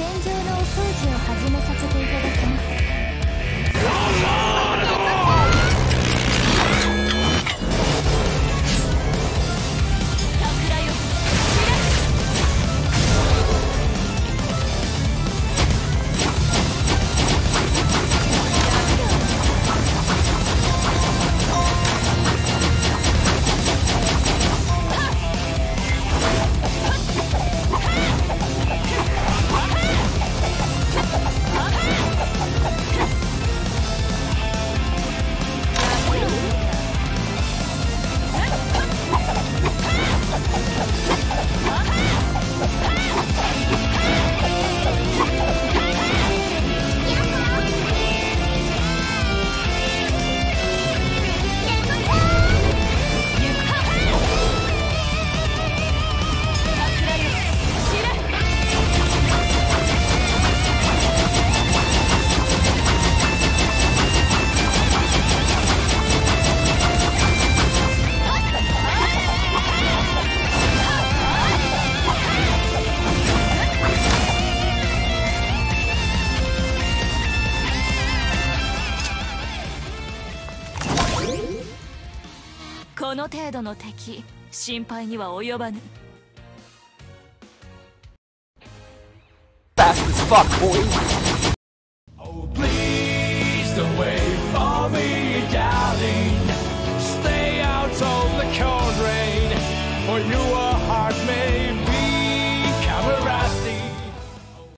戦場のお掃除を始めさせていただきます。 この程度の敵、心配には及ばぬ。 Fast as fuck, boy.